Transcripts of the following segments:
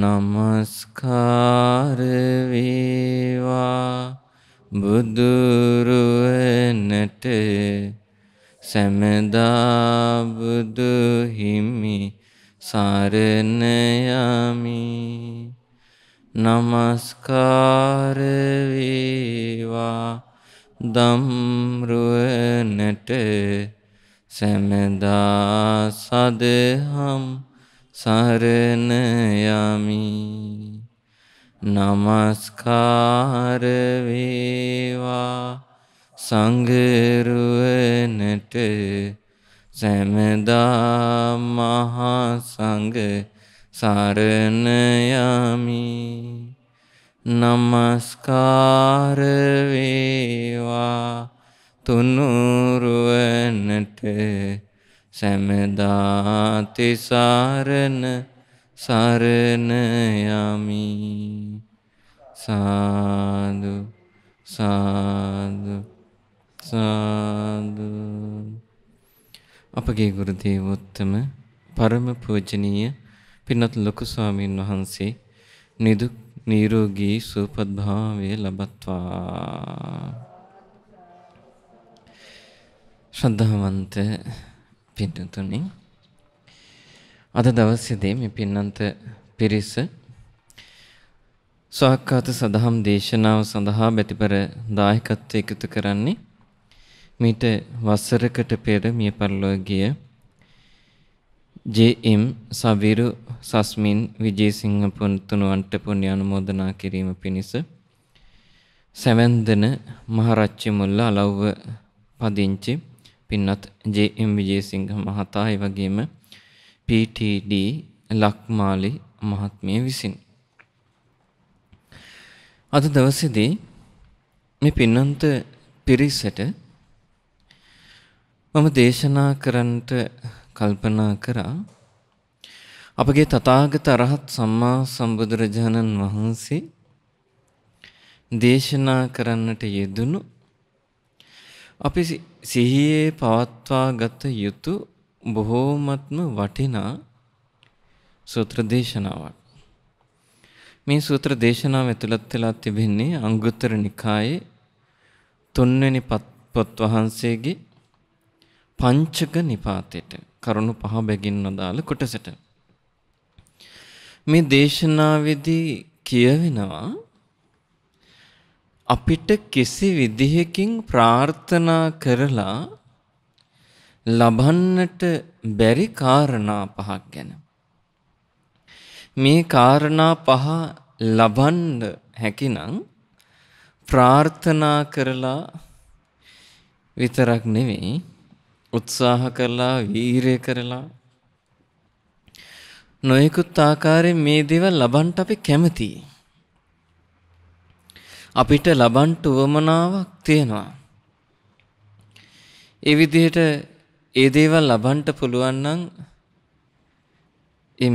नमस्कार वीवा බුදුරුවනට සැමදා බුදු හිමි සරණ යමි. නමස්කාර වේවා ධම්රුවනට සැමදා සදහම් සරණ යමි. नमस्कार वेवा संगरुवनट सैमदा महासंग सारन यामी. नमस्कार वेवा तुनुरुवनट सैमदा तिसारन सारन यामी. साधु साधु साधु. අපගේ ගුරු දේවෝත්තම පරම පූජනීය පින්වත් ලොකු ස්වාමීන් වහන්සේ නිදුක් නිරෝගී සුවපත් භාවය ලබත්වා. ශ්‍රද්ධාවන්ත පින්තුනි, අද දවසේදී මේ පින්නන්ත පිරිස සාක්කාත සදහම් දේශනාව සඳහා බැතිපර දායකත්වය එකතු කරන්නේ මීට වසරකට පෙර මිය පරලොව ගිය ජේ.එම්. සවිරු සස්මින් විජේසිංහ පුණ්‍යතුණුවන්ට පුණ්‍ය අනුමෝදනා කිරීම පිණිස සැවැන්දන මහරච්චි මුල්ල අලව්ව පදිංචි පින්වත් ජේ.එම්. විජේසිංහ මහතා, ඒ වගේම PTD ලක්මාලි මහත්මිය විසින් අද දවසේදී මේ පින්නන්ත පිරිසට මම දේශනා කරන්නට කල්පනා කරා. අපගේ තථාගත අරහත් සම්මා සම්බුදුරජාණන් වහන්සේ දේශනා කරන්නට යෙදුණු අපි සිහියේ පවත්වා ගත යුතු බොහෝමත්ම වටිනා සූත්‍ර දේශනාවක්. මේ සූත්‍ර දේශනාව ඇතුළත් වෙලා තිබෙන්නේ අංගුත්තර නිකායේ තුන්වෙනි පොත් වහන්සේගේ පංචක නිපාතයට කරුණු පහ බැගින් අදාළ කොටසට. මේ දේශනාවේදී කියවෙනවා අපිට කිසි විදිහකින් ප්‍රාර්ථනා කරලා ලබන්නට බැරි කාරණා පහක් ගැන. මේ කාරණා පහ ලබන්න හැකිනම් ප්‍රාර්ථනා කරලා විතරක් නෙවෙයි, උත්සාහ කරලා වීරය කරලා නොයෙකුත් ආකාරයෙන් මේ දේවල් ලබන්න අපි කැමතියි. අපිට ලබන්න උවමනාවක් තියෙනවා. ඒ විදිහට ඒ දේවල් ලබන්න පුළුවන් නම්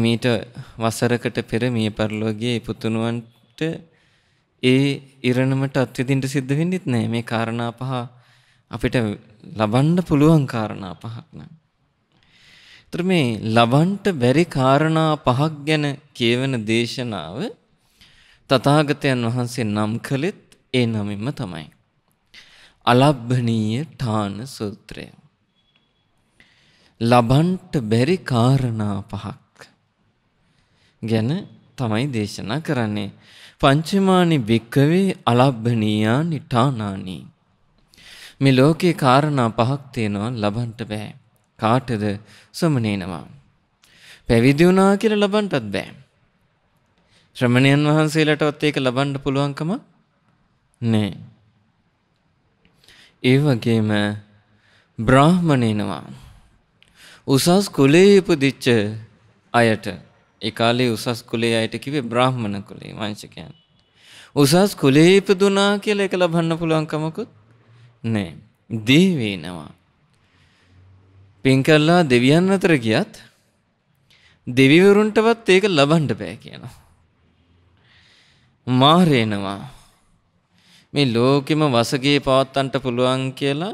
මීට වසරකට පෙර මිය පරලොව ගිය පුතුණුවන්ට ඒ ඉරණමට අත්විඳින්න සිද්ධ වෙන්නෙත් නෑ. මේ කාරණා පහ අපිට ලබන්න පුළුවන් කාරණා පහක් නෑ. ඒතර මේ ලබන්නට බැරි කාරණා පහක් ගැන කියවන දේශනාව තථාගතයන් වහන්සේ නම් කළෙත් ඒ නමින්ම තමයි. අලබ්භනීය ඨාන සූත්‍රය. ලබන්නට බැරි කාරණා පහක් ගැන තමයි දේශනා කරන්නේ. පංචමානි භික්කවේ අලබ්භනීයානි ඨානානි. මේ ලෝකේ කාරණා පහක් තියෙනවා ලබන්නට බෑ. කාටද? සමනේනවා. පැවිදි වුණා කියලා ලබන්නටත් බෑ. ශ්‍රමණයන් වහන්සේලාටවත් ඒක ලබන්න පුළුවන්කම නෑ. ඒ වගේම බ්‍රාහමණේනවා. උසස් කුලයේ උපදිච්ච අයට, ඒ කාලේ උසස් කුලයේ අයට කිව්වේ බ්‍රාහ්මණ කුලේ වංශකයන්. උසස් කුලයේ ඉපදුනා කියලා ඒක ලබන්න පුළුවන් කමකුත් නෑ. දිව වෙනවා. පින් කළා දෙවියන් අතර ගියත් දෙවිවරුන්ටවත් ඒක ලබන්න බෑ කියනවා. මාරේනවා. මේ ලෝකෙම වසගේ පවත්තන්ට පුළුවන් කියලා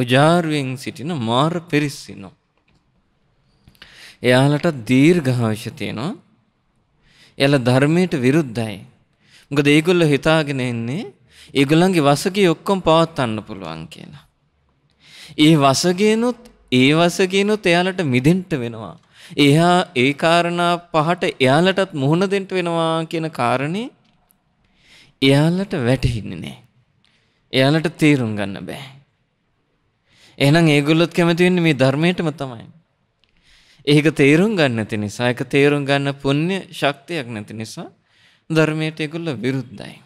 උජාරුවෙන් සිටින මාර පිරිස් ඉන්නවා. එයාලට දීර්ඝායුෂ තියෙනවා. එයාලා ධර්මයට විරුද්ධයි. මොකද ඒගොල්ලෝ හිතාගෙන ඉන්නේ ඒගොල්ලන්ගේ වසගේ ඔක්කොම පවත්වන්න පුළුවන් කියලා. ඒ වසගේනොත් ඒ වසගේනොත් එයාලට මිදෙන්න වෙනවා. එයා ඒ කාරණා පහට එයාලටත් මුහුණ දෙන්න වෙනවා කියන කාරණේ එයාලට වැටහින්නේ නැහැ. එයාලට තේරුම් ගන්න බෑ. එහෙනම් ඒගොල්ලොත් කැමති වෙන්නේ මේ ධර්මයටම තමයි. ඒක තේරුම් ගන්න නැති නිසා, ඒක තේරුම් ගන්න පුණ්‍ය ශක්තියක් නැති නිසා ධර්මයට ඒගොල්ලෝ විරුද්ධයි.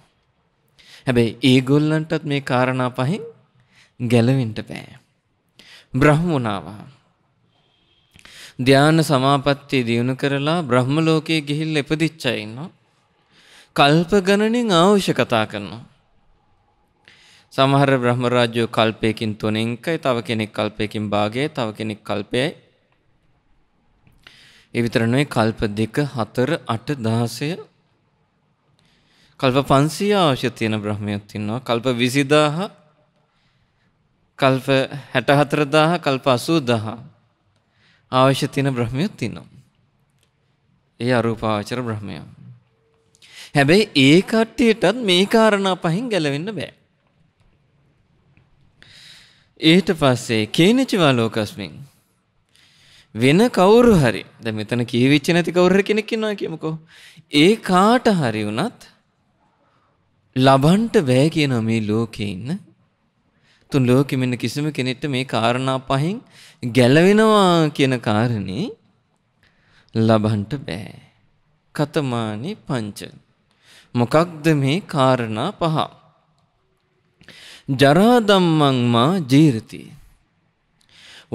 හැබැයි ඒගොල්ලන්ටත් මේ කාරණා පහෙන් ගැලවෙන්න බෑ. බ්‍රහ්මුණාව ධ්‍යාන සමාපත්තිය දිනු කරලා බ්‍රහ්ම ලෝකයේ ගිහිල්ලා ඉපදිච්චා ඉන්නවා. කල්ප ගණනෙන් අවශ්‍ය කතා කරනවා. සමහර බ්‍රහ්ම රාජ්‍යෝ කල්පයකින් 3යි, තව කෙනෙක් කල්පයකින් භාගයයි, තව කෙනෙක් කල්පයයි. ඒ විතර නෙවෙයි කල්ප 2 4 8 16 කල්ප 500 අවශ්‍ය තියෙන බ්‍රහ්මයොත් ඉන්නවා. කල්ප 20000, කල්ප 64000, කල්ප 80000 අවශ්‍ය තියෙන බ්‍රහ්මයොත් ඉන්නවා. ඒ අරූපාවචර බ්‍රහ්මයා. හැබැයි ඒ කට්ටියටත් මේ කාරණා පහෙන් ගැලවෙන්න බෑ. ඊට පස්සේ කේනචිවා ලෝකස්මින් වෙන කවුරු හරි, දැන් මෙතන කියවිච්ච නැති කවුරු හරි කෙනෙක් ඉන්නවා කියමුකෝ. ඒ කාට හරි වුණත් ලබන්ට බෑ කියනවා මේ ලෝකේ ඉන්න. තුන් ලෝකෙ මෙන්න කිසිම කෙනෙක්ට මේ කාරණා පහෙන් ගැලවෙනවා කියන කාරණේ ලබන්ට බෑ. කතමානි පංච. මොකක්ද මේ කාරණා පහ? ජරා ධම්මං මා ජීරති.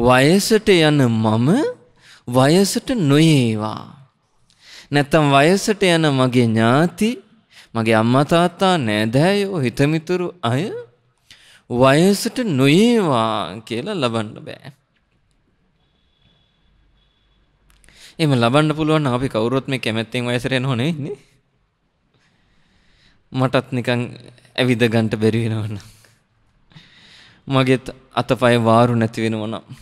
වයසට යන මම වයසට නොයේවා. නැත්තම් වයසට යන මගේ ඥාති, මගේ අම්මා තාත්තා, නෑදෑයෝ, හිතමිතුරු අය වයසට නොයේවා කියලා ලබන්න බෑ. එහෙම ලබන්න පුළුවන් අපි කවුරුත් මේ කැමැත්තෙන් වයසට යනව නෙවෙයිනේ. මටත් නිකන් ඇවිද ගන්න බැරි වෙනවනම්, මගෙත් අතපය වාරු නැති වෙනවා නම්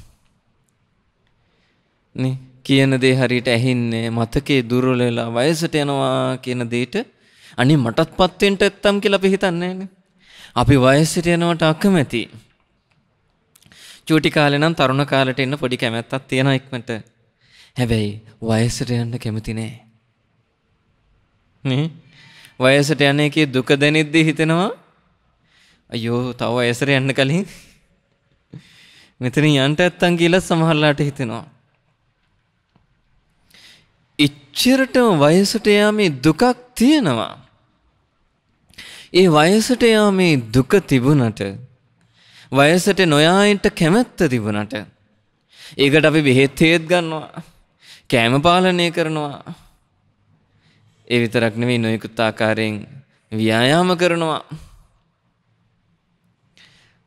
නේ, කියන දේ හරියට ඇහින්නේ, මතකේ දුර්වල වෙලා වයසට යනවා කියන දෙයට අනේ මටත්පත් වෙන්න ඇත්තම් කියලා අපි හිතන්නේ නෑනේ. අපි වයසට යනවට අකමැති. චූටි කාලේ නම් තරුණ කාලේට ඉන්න පොඩි කැමැත්තක් තියෙනවා ඉක්මනට. හැබැයි වයසට යන්න කැමති නෑ නේ. වයසට යන එකේ දුක දැනෙද්දී හිතෙනවා අයියෝ තව වයසට යන්න කලින් මෙතන යන්න ඇත්තන් කියලා සමහරලාට හිතෙනවා. ඉච්චරටම වයසට යාමේ දුකක් තියෙනවා. ඒ වයසට යාමේ දුක තිබුණට, වයසට නොයායින්ට කැමැත්ත තිබුණට, ඒකට අපි බෙහෙත් හේත් ගන්නවා, කෑම පාලනය කරනවා. ඒ විතරක් නෙමෙයි, නොයෙකුත් ආකාරයෙන් ව්‍යායාම කරනවා,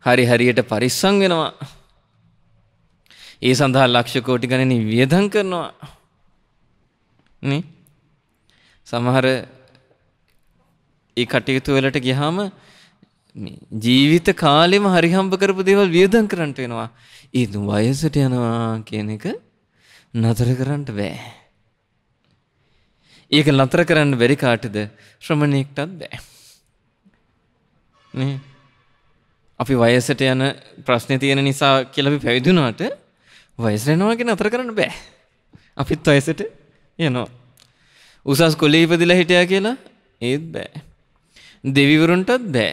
හරි හරියට පරිස්සම් වෙනවා, ඒ සඳහා ලක්ෂ කෝටි ගණනින් වියදම් කරනවා නේ. සමහර ඒ කටයුතු වලට ගියාම මේ ජීවිත කාලෙම හරි හම්බ කරපු දේවල් වියදම් කරන්න වෙනවා. ඒ වයසට යනවා කියන එක නතර කරන්න බෑ. ඒක නතර කරන්න බැරි කාටද? ශ්‍රමණයෙක්ටත් බෑ නේ. අපි වයසට යන ප්‍රශ්නේ තියෙන නිසා කියලා අපි පැවිදි වුණාට වයසට යනවා කියන අතර කරන්න බෑ. අපිත් වයසට යනවා. උසස් කුලයේ ඉපදිලා හිටියා කියලා ඒත් බෑ. දෙවිවරුන්ටත් බෑ.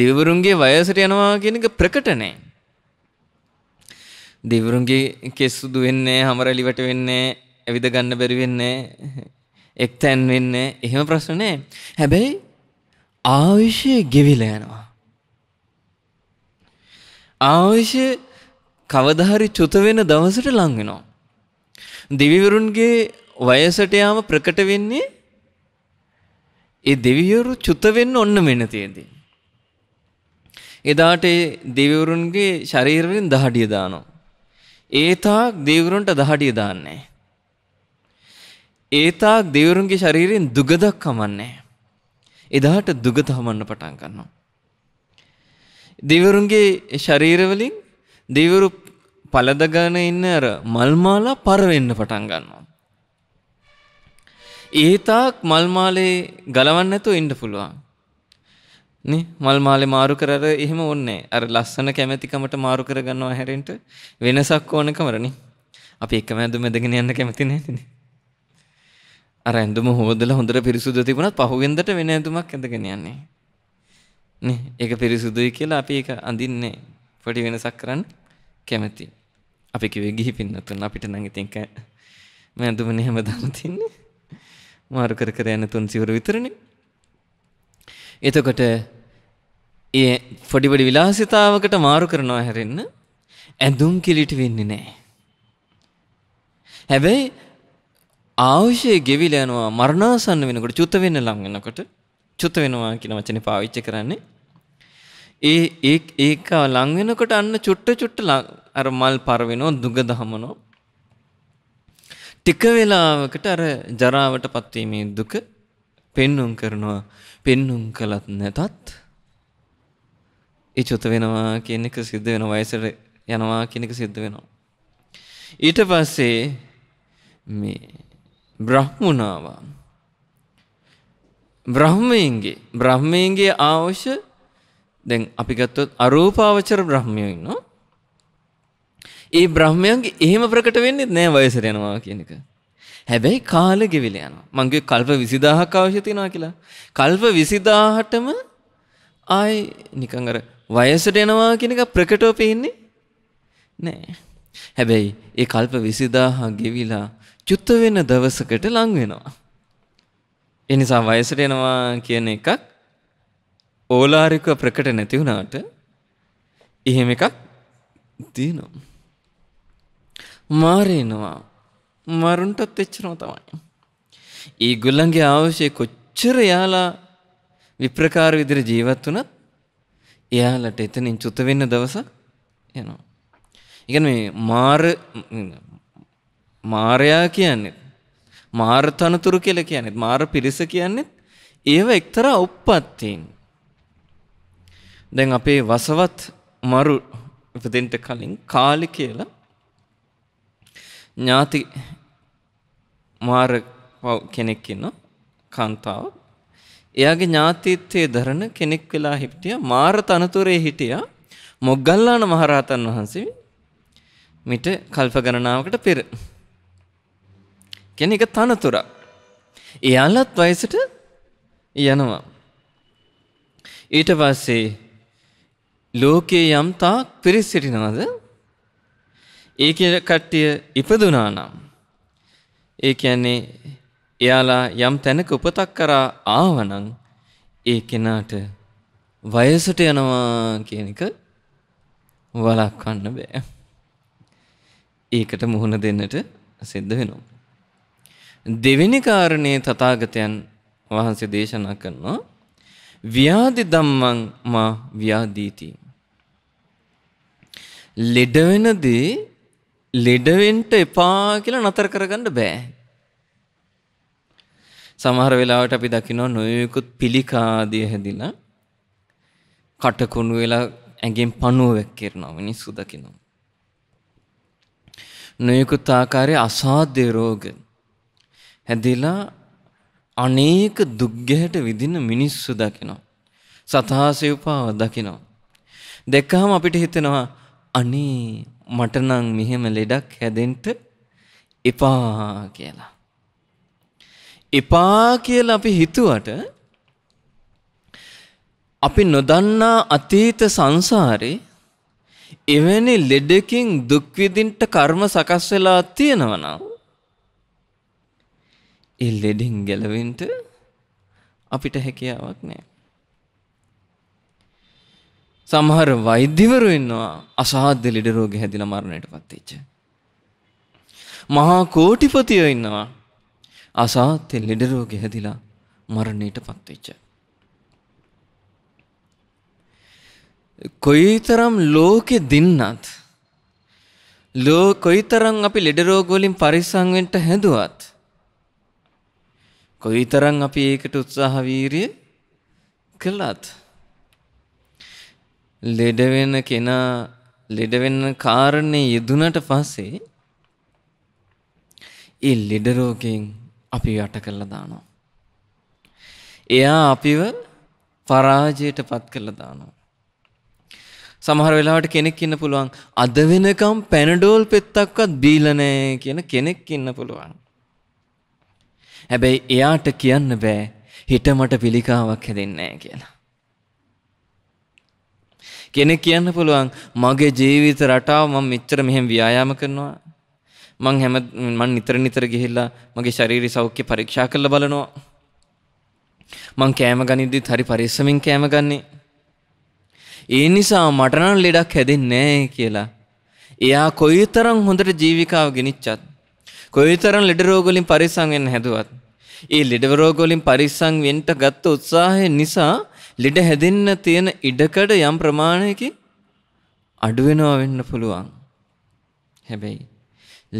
දෙවිවරුන්ගේ වයසට යනවා කියන එක ප්‍රකට නෑ. දෙවිවරුන්ගේ කෙස් සුදු වෙන්නේ නෑ, හම රැලි වැට වෙන්නේ නෑ, ඇවිද ගන්න බැරි වෙන්නේ නෑ, එක්තැන් වෙන්නේ නෑ. එහෙම ප්‍රශ්න නෑ. හැබැයි ආයුෂය ගෙවිලා යනවා. ආයුෂය කවදා හරි චුත වෙන දවසට ලං වෙනවා. දෙවිවරුන්ගේ වයසට යාම ප්‍රකට වෙන්නේ ඒ දෙවිවරු චුත වෙන්න ඔන්න මෙන්න තියෙදී. එදාට ඒ දෙවිවරුන්ගේ ශරීර වලින් දහඩිය දානවා. ඒ තාක් දෙවිවරුන්ට දහඩිය දාන්නේ නැහැ. ඒ තාක් දෙවිවරුන්ගේ ශරීරයෙන් දුගදක් කමන්නේ නැහැ. එදාට දුගත හමන්න පටන් ගන්නවා. දෙවිවරුන්ගේ ශරීරවලින් දෙවිවරු පළදගෙන ඉන්න අර මල් මාලා පර වෙන්න පටන් ගන්නවා. ඒතාක් මල්මාලේ ගලවන්න නැතුව ඉන්න පුළුවන් නේ. මල්මාලේ මාරු කරර එහෙම ඕනේ අර ලස්සන කැමැතිකමට මාරු කරගන්නවා හැරෙන්න වෙනසක් ඕනකමරනේ. අපි එකම ඇඳුම ඇඳගෙන යන්න කැමති නැහැනේ. අර ඇඳුම හොදලා හොඳට පිරිසුදු තිබුණත් පහුවෙන්දට වෙන ඇඳුමක් ඇඳගෙන යන්නේ නේ. ඒක පිරිසුදුයි කියලා අපි ඒක අඳින්නේ පොඩි වෙනසක් කරන්න කැමති. අපි කිව්වේ ගිහි පින්නතුන් අපිට නම් ඉතින් මේ ඇඳුමනේ හැමදාම තින්නේ මාරු කර කර යන තුන් සිවුර විතරනේ. එතකොට ඒ පොඩි පොඩි විලාසිතාවකට මාරු කරනවා හැරෙන්න ඇඳුම් කිලිට වෙන්නේ නැහැ. හැබැයි ආශය ගෙවිල යනවා මරණාසන්න වෙනකොට චුත වෙන්න ලං වෙනකොට චුත වෙනවා කියන වචනේ පාවිච්චි කරන්නේ. ඒක ලං වෙනකොට අන්න චුට්ට චුට්ට අර මල් පරවෙනවා දුග දහමනවා. ටික වෙලාවකට අර ජරාවටපත් වීමේ දුක පෙන්눔 කරනවා. පෙන්눔 කළත් නැතත් ඒ චුත වෙනවා කියන එක සිද්ධ වෙනවා. වයසට යනවා කියන එක සිද්ධ වෙනවා. ඊට පස්සේ මේ බ්‍රහ්මණාවා බ්‍රහ්මයන්ගේ අවශ්‍ය දැන් අපි ගත්තොත් අරූපාවචර බ්‍රහ්මයෝ ඉන්නවා. ඒ බ්‍රහ්මයන්ගේ එහෙම ප්‍රකට වෙන්නේ නැහැ වයසට යනවා කියන එක. හැබැයි කාල ගෙවිල යනවා. මං කිව්වේ කල්ප 20000ක් අවශ්‍ය තියනවා කියලා. කල්ප 20000ටම ආයි නිකන් අර වයසට යනවා කියන එක ප්‍රකටව පේන්නේ නැහැ. හැබැයි ඒ කල්ප 20000 ගෙවිලා චුත්ත වෙන දවසකට ලං වෙනවා. ඒ නිසා වයසට යනවා කියන එකක් ඕලාරික ප්‍රකට නැති වුණාට එහෙම එකක් තියෙනවා. මාරේනවා. මරුන්ටත් එච්චරම තමයි. ඒගොල්ලන්ගේ අවශ්‍ය කොච්චර යාලා විප්‍රකාර විදිහට ජීවත් වුණත් එයාලට එතනින් චුත වෙන දවසක් යනවා. ඒ කියන්නේ මාරයා කියන්නේ මාර තනතුරු කියලා කියන්නේ මාර පිරිස කියන්නේ ඒව එක්තරා උප්පත්තීන්. දැන් අපේ වසවත් මරු උපදින්න කලින් කාලි කියලා ඥාති මාර කෙනෙක් ඉන්නවා කාන්තාව. එයාගේ ඥාතිත්වයේ දරන කෙනෙක් වෙලා හිටියා. මාර තනතුරේ හිටියා මොග්ගල්ලාන මහරහතන් වහන්සේ මිට කල්ප ගණනාවකට පෙර. කියන්නේ ඒක තනතුරක්. එයාලත් වයසට යනවා. ඊට පස්සේ ලෝකේ යම් තාක් පිරිස සිටිනවද ඒ කට්ටිය ඉපදුනා නම් ඒ කියන්නේ එයාලා යම් තැනක උපතක් කරා ආවනම් ඒ කෙනාට වයසට යනවා කියන එක වළක්වන්න බෑ. ඒකට මුහුණ දෙන්නට සිද්ධ වෙනවා. දෙවෙනි කාරණේ තථාගතයන් වහන්සේ දේශනා කරනවා ව්‍යාධි ධම්මං මා ව්‍යාදීති. ලෙඩ වෙනදී ලෙඩ වෙන්න එපා කියලා නතර කරගන්න බෑ. සමහර වෙලාවට අපි දකිනවා නොයෙකුත් පිළිකාදිය හැදිලා කටකුණු වෙලා ඇඟෙන් පණුවක් කරනවා මිනිස්සු දකිනවා. නොයෙකුත් ආකාරයේ අසාධ්‍ය රෝග හැදිලා අනේක දුක්ගැහැට විඳින මිනිස්සු දකිනවා. සතහසෙව්පාව දකිනවා. දැක්කහම අපිට හිතෙනවා අනේ මට නම් මෙහෙම ලෙඩක් හැදෙන්න එපා කියලා. එපා කියලා අපි හිතුවට අපි නොදන්නා අතීත සංසාරේ එවැනි ලෙඩකින් දුක් විඳින්න කර්ම සකස් වෙලා තියෙනවා නම් ඒ ලෙඩෙන් ගැලවෙන්න අපිට හැකියාවක් නැහැ. සමහර වෛද්‍යවරු ඉන්නවා අසාධ්‍ය ලෙඩ රෝග හැදිලා මරණයටපත් වෙච්ච. මහා කෝටිපතියෝ ඉන්නවා අසාධ්‍ය ලෙඩ රෝග හැදිලා මරණයටපත් වෙච්ච. කොයිතරම් ලෝකෙ දින්නත් කොයිතරම් අපි ලෙඩ රෝග වලින් පරිස්සම් වෙන්න හැදුවත් කොයිතරම් අපි ඒකට උත්සාහ වීරිය කළත් ලෙඩ වෙන කෙනා ලෙඩ වෙන කාරණේ යෙදුනට පස්සේ ඒ ලෙඩ රෝගයෙන් අපි යට කරලා දානවා. එයා අපිව පරාජයටපත් කරලා දානවා. සමහර වෙලාවට කෙනෙක් ඉන්න පුළුවන් අද වෙනකම් පැනඩෝල් පෙත්තක්වත් බීලා නැහැ කියන කෙනෙක් ඉන්න පුළුවන්. හැබැයි එයාට කියන්න බෑ හිත මට පිළිකාවක් හැදෙන්නේ නැහැ කියලා. කෙනෙක් කියන්න පුළුවන් මගේ ජීවිත රටාව මම මෙච්චර මෙහෙම ව්‍යායාම කරනවා. මං නිතර ගිහිල්ලා මගේ ශාරීරික සෞඛ්‍ය පරීක්ෂා කරලා බලනවා. මං කෑම ගනිද්දිත් හරි පරිස්සමින් කෑම ගන්නේ. ඒ නිසා මට නම් ලෙඩක් හැදෙන්නේ නැහැ කියලා. එයා කොයිතරම් හොඳට ජීවිතාව ගෙනිච්චත් කොයිතරම් ලෙඩ රෝග වලින් පරිස්සම් වෙන්න හැදුවත් ඒ ලෙඩ රෝග වලින් පරිස්සම් වෙන්න ගත්ත උත්සාහය නිසා ලෙඩ හැදෙන්න තියෙන ඉඩකඩ යම් ප්‍රමාණයකින් අඩු වෙනවා වෙන්න පුළුවන්. හැබැයි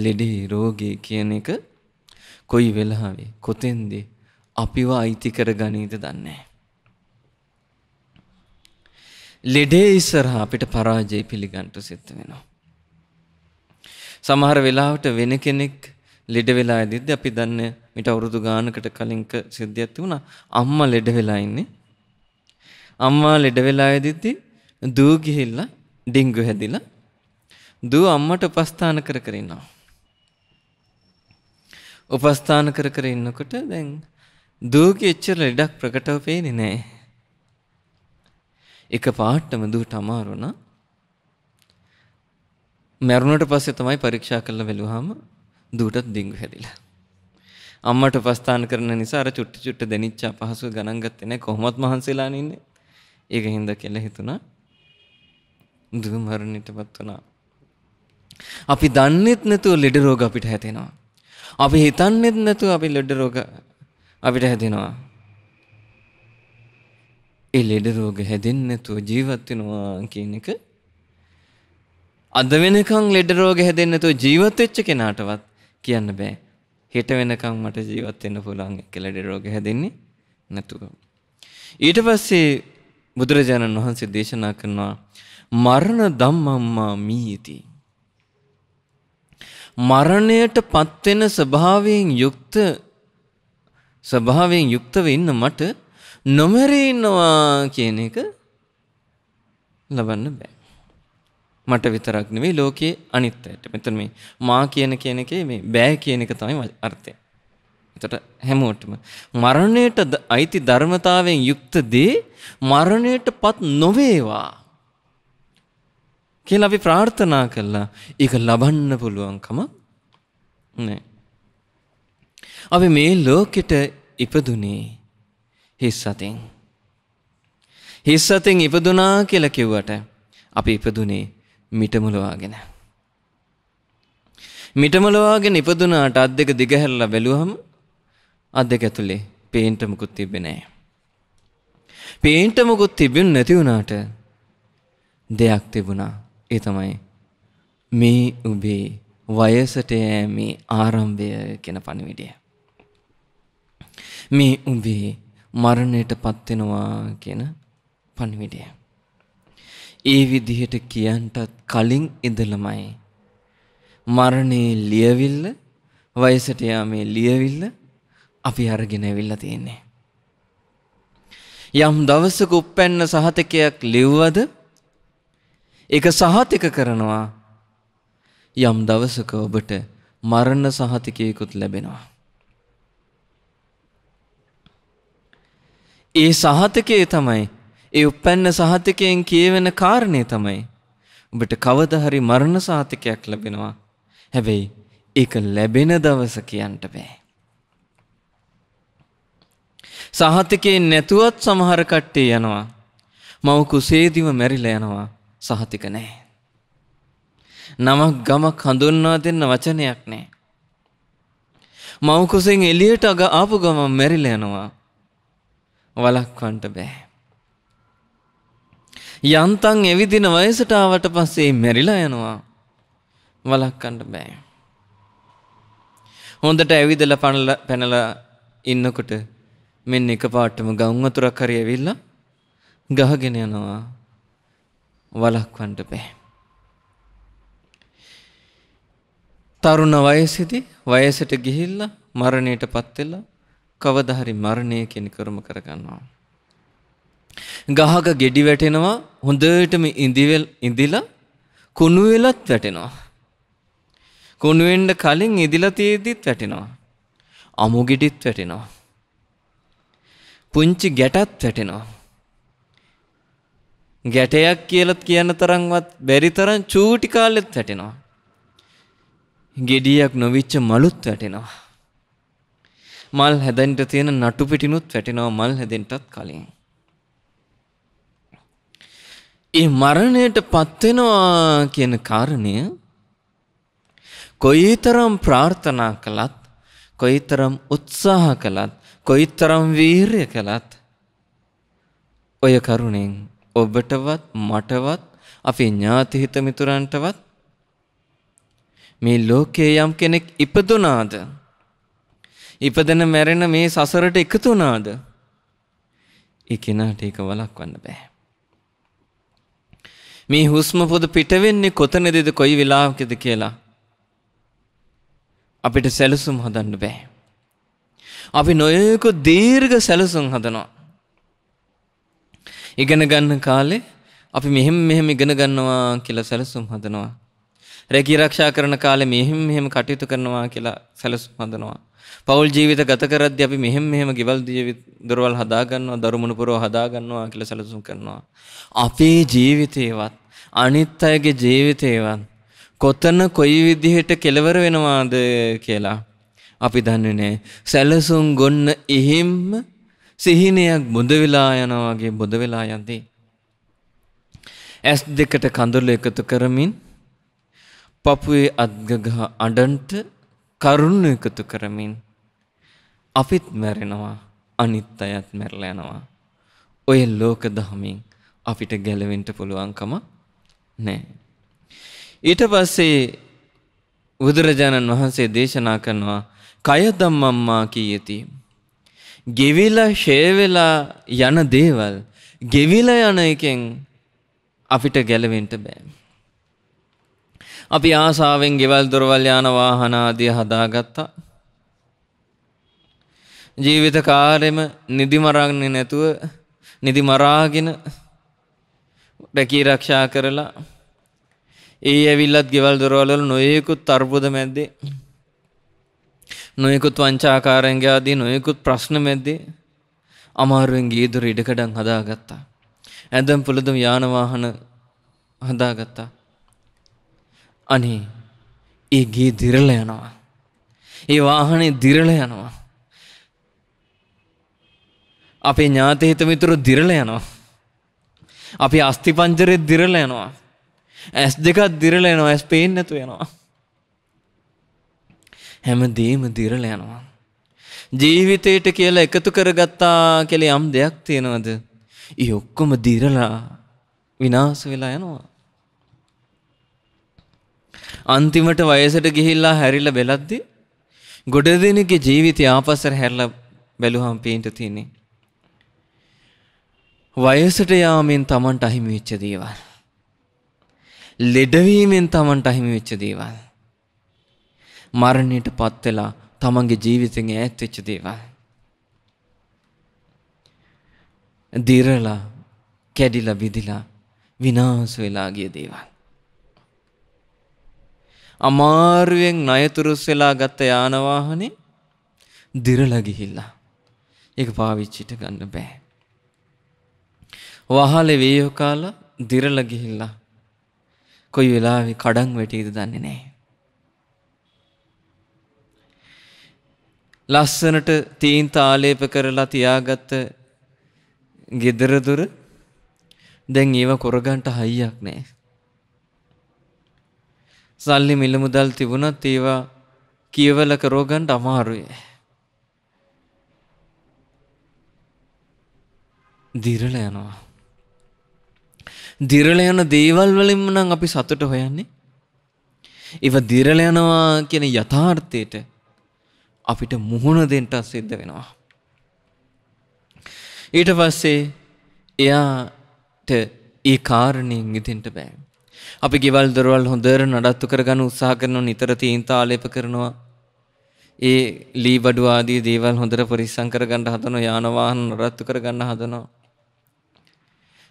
ලෙඩේ රෝගේ කියන එක කොයි වෙලාවෙ කොතෙන්ද අපිව අයිති කරගනීද දන්නේ නැහැ. ලෙඩේ ඉස්සරහා අපිට පරාජය පිළිගන්න සිද්ධ වෙනවා. සමහර වෙලාවට වෙන කෙනෙක් ලෙඩ වෙලා ඉඳිද්දී අපි දන්නේ මිට අවුරුදු ගානකට කලින්ක සිද්ධියක් තිබුණා. අම්මා ලෙඩ වෙලා ඉන්නේ. අම්මා ලෙඩ වෙලා ඉඳිද්දී දූ ගිහිල්ලා ඩෙන්ගු හැදිලා දූ අම්මට උපස්ථාන කර කර ඉන්නවා. උපස්ථාන කර කර ඉන්නකොට දැන් දූගේ එච්චර ලෙඩක් ප්‍රකටව පේන්නේ නැහැ. එක පාටම දූට අමාරු වුණා. මරුණට පස්සේ තමයි පරීක්ෂා කරලා බැලුවාම දූටත් ඩෙන්ගු හැදිලා. අම්මට උපස්ථාන කරන නිසා අර චුට්ටි චුට්ට දෙනිච්ච අපහසු ගණන් ගත්තේ නැහැ. කොහොමවත් මහන්සිලානේ ඉන්නේ. ඒක හින්දා කියලා හිතුණා. දූ මරණයටපත් වුණා. අපි දන්නේත් නැතුව ලෙඩ රෝග අපිට හැදෙනවා. අපි හිතන්නේත් නැතුව අපි ලෙඩ රෝග අපිට හැදෙනවා. ඒ ලෙඩ රෝග හැදෙන්නේ නැතුව ජීවත් වෙනවා කියන එක අද වෙනකන් ලෙඩ රෝග හැදෙන්නේ නැතුව ජීවත් වෙච්ච කෙනාටවත් කියන්න බෑ. හෙට වෙනකන් මට ජීවත් වෙන්න පුළුවන් කියලා ලෙඩ රෝග හැදෙන්නේ නැතුව. ඊට පස්සේ බුදුරජාණන් වහන්සේ දේශනා කරනවා මරණ ධම්මම්මා මීති. මරණයට පත් වෙන ස්වභාවයෙන් යුක්තව ඉන්න මට නොමරී ඉන්නවා කියන එක ලබන්න බෑ. මට විතරක් නෙවෙයි ලෝකයේ අනිත් අයට. මෙතන මේ මා කියන කෙනකේ මේ බෑ කියන එක තමයි අර්ථය. එතකොට හැමෝටම මරණයට අයිති ධර්මතාවයෙන් යුක්ත දේ මරණයටපත් නොවේවා කියලා අපි ප්‍රාර්ථනා කළා. ඒක ලබන්න පුළුවන්කම නෑ. අපි මේ ලෝකෙට ඉපදුනේ හිස්සතෙන්. හිස්සතෙන් ඉපදුනා කියලා කිව්වට අපි ඉපදුනේ මිටමලවාගෙන. මිටමලවාගෙන ඉපදුනාට අත් දෙක දිගහැරලා බැලුවහම අත් දෙක ඇතුලේ පේන්ට මොකුත් තිබෙන්නේ නැහැ. පේන්ට මොකුත් තිබුණ නැති වුණාට දෙයක් තිබුණා. ඒ තමයි මේ උඹේ වයසට යෑමේ ආරම්භය කියන පණිවිඩය. මේ උඹේ මරණයට පත් වෙනවා කියන පණිවිඩය. ඒ විදිහට කියන්ටත් කලින් ඉඳලමයි මරණේ ලියවිල්ල වයසට යාමේ ලියවිල්ල අපි අරගෙන ඇවිල්ලා තියෙන්නේ. යම් දවසක උප්පැන්න සහතිකයක් ලිව්වද ඒක සහතික කරනවා. යම් දවසක ඔබට මරණ සහතිකයකුත් ලැබෙනවා. ඒ සහතිකයේ තමයි ඒ උප්පැන්න සහතිකයෙන් කියවෙන කාරණේ තමයි ඔබට කවදා හරි මරණ සහතිකයක් ලැබෙනවා. හැබැයි ඒක ලැබෙන දවස කියන්න බෑ. සහතිකේ නැතුවත් සමහර කට්ටිය යනවා. මව කුසේදිම මැරිලා යනවා. සහතික නැහැ. නමක් ගමක් හඳුන්වා දෙන්න වචනයක් නැහැ. මව කුසෙන් එළියට ආපු ගමන් මැරිලා යනවා. වලක්වන්න බෑ. යන්තම් එවිදින වයසට ආවට පස්සේ මැරිලා යනවා. වලක්වන්න බෑ. හොඳට ඇවිදලා පැනලා ඉන්නකොට මෙන්න එකපාරටම ගම් වතුරක් හරි ඇවිල්ලා ගහගෙන යනවා. වලක්වන්න බෑ. තරුණ වයසේදී වයසට ගිහිල්ලා මරණයට පත් වෙලා කවදා හරි මරණය කියන කර්ම කර ගන්නවා. ගහක ගෙඩි වැටෙනවා, හොඳටම ඉඳිලා කුණු වෙලත් වැටෙනවා. කුණු වෙන්න කලින් ඉඳිලා තියෙද්දිත් වැටෙනවා. අමු ගෙඩිත් වැටෙනවා. පුංචි ගැටත් වැටෙනවා. ගැටයක් කියලත් කියන තරම්වත් බැරි තරම් චූටි කාලෙත් වැටෙනවා. ගෙඩියක් නොවිච්ච මලුත් වැටෙනවා. මල් හැදෙන්න තියෙන නටු පිටිනුත් වැටෙනවා මල් හැදෙන්නත් කලින්. ඒ මරණයට පත් වෙනවා කියන කාරණය කොයිතරම් ප්‍රාර්ථනා කළත්, කොයිතරම් උත්සාහ කළත්, කොයිතරම් වීරිය කළත් ඔය කරුණෙන් ඔබටවත් මටවත් අපේ ඥාති හිත මිතුරන්ටවත් මේ ලෝකේ යම් කෙනෙක් ඉපදුනාද, ඉපදෙන මැරෙන මේ සසරට එකතු වුණාද, ඒ කෙනාට ඒක වළක්වන්න බෑ. මේ හුස්ම පොද පිට වෙන්නේ කොතනදද, කොයි වෙලාවකද කියලා අපිට සැලසුම් හදන්න බෑ. අපි නොයෙක දීර්ඝ සැලසුම් හදනවා. ඉගෙන ගන්න කාලේ අපි මෙහෙම ඉගෙන ගන්නවා කියලා සැලසුම් හදනවා. රැකී ආරක්ෂා කරන කාලේ මෙහෙම කටයුතු කරනවා කියලා සැලසුම් හදනවා. පෞල් ජීවිත ගත කරද්දී අපි මෙහෙම ගෙවල් ජීවිත දොරවල් හදා ගන්නවා, දරුමුණු පුරව හදා ගන්නවා කියලා සැලසුම් කරනවා. අපේ ජීවිතේවත් අනිත් අයගේ ජීවිතේවත් කොතන කොයි විදිහට කෙලවර වෙනවාද කියලා අපි දන්නේ නැහැ. සැලසුම් ගොන්න එහෙම්ම සිහිනයක් බොඳ වෙලා යනවා වගේ බොඳ වෙලා යන්නේ. ඇස් දෙකට කඳුළු එකතු කරමින් පපුවේ අද්ගගහ අඬන්ට කරුණ එකතු කරමින් අපිත් මැරෙනවා, අනිත් අයත් මැරලා යනවා. ඔය ලෝක දහමින් අපිට ගැලවෙන්න පුළුවන්කම නැහැ. ඊට පස්සේ බුදුරජාණන් වහන්සේ දේශනා කරනවා කය ධම්මම්මා කීයති. ගෙවිලා ෂේ වෙලා යන දේවල්, ගෙවිලා යන එකෙන් අපිට ගැලවෙන්න බෑ. අපි ආසාවෙන් ගෙවල් දොරවල් යාන වාහන ආදිය හදාගත්තා. ජීවිත කාලෙම නිදි මරන්නේ නැතුව නිදි මරාගෙන රැකී ආරක්ෂා කරලා ඒ ඇවිල්ලත් ගෙවල් දොරවල් වල නොයෙකුත් අර්බුද මැද්දේ, නොයෙකුත් වංචාකාරයන්ගේ ආදී නොයෙකුත් ප්‍රශ්න මැද්දේ අමාරුවෙන් ගිය දොර ඉඩකඩම් හදාගත්තා. ඇඳම් පුළඳුම් යාන වාහන හදාගත්තා. අනේ ඒ ගේ දිරල යනවා, ඒ වාහනේ දිරල යනවා, අපේ ඥාති හිත මිතුරු දිරල යනවා, අපි අස්ති පංජරේ දිරල යනවා, ඇස් දෙකත් දිරල යනවා, ඇස් පේන්නේ නැතු යනවා, හැමදේම දිරල යනවා. ජීවිතේට කියලා එකතු කරගත්තා කියලා යම් දෙයක් තියෙනවද, ඒ ඔක්කොම දිරලා විනාශ වෙලා යනවා. අන්තිමට වයසට ගිහිල්ලා හැරිලා බැලද්දි ගොඩ දෙනෙක්ගේ ජීවිතය ආපස්සට හැරලා බැලුවම පේන්න තියෙන්නේ වයසට යාමෙන් Tamanට අහිමි වෙච්ච දේවල්, ලෙඩවීමෙන් Tamanට අහිමි වෙච්ච දේවල්, මරණයටපත් වෙලා Tamanගේ ජීවිතෙන් ඈත් වෙච්ච දේවල් දිරලා කැඩිලා බිඳිලා විනාශ වෙලා ගිය දේවල්. අමාරුවෙන් ණයතුරුස් වෙලා ගත්ත යාන වාහනේ දිරලා ගිහිල්ලා ඒක පාවිච්චිට ගන්න බෑ. වහලේ වේයෝ කාලා දිරලා ගිහිල්ලා කොයි වෙලාවෙ කඩන් වැටෙයිද දන්නේ නැහැ. ලස්සනට තීන් තාලේප කරලා තියාගත්ත ගෙදර දොර දැන් ඒව කරගන්න හයියක් නැහැ. සල්ලි මිල මුදල් තිබුණත් ඒවා කියවල කරෝගන්න අමාරුයි. දිරල යනවා. දිරල යන දේවල් වලින්ම නම් අපි සතුට හොයන්නේ. ඒව දිරල යනවා කියන යථාර්ථයට අපිට මුහුණ දෙන්න සිද්ධ වෙනවා. ඊට පස්සේ එයාට ඒ කාරණෙන් ඉදෙන්න බෑ. අපි ගෙවල් දොරවල් හොඳට නඩත්තු කරගන්න උත්සාහ කරනවා, නිතර තීන්ත ආලේප කරනවා, ඒ ලී බඩු ආදී දේවල් හොඳට පරිස්සම් කරගන්න හදනවා, යාන වාහන නරත්තු කරගන්න හදනවා.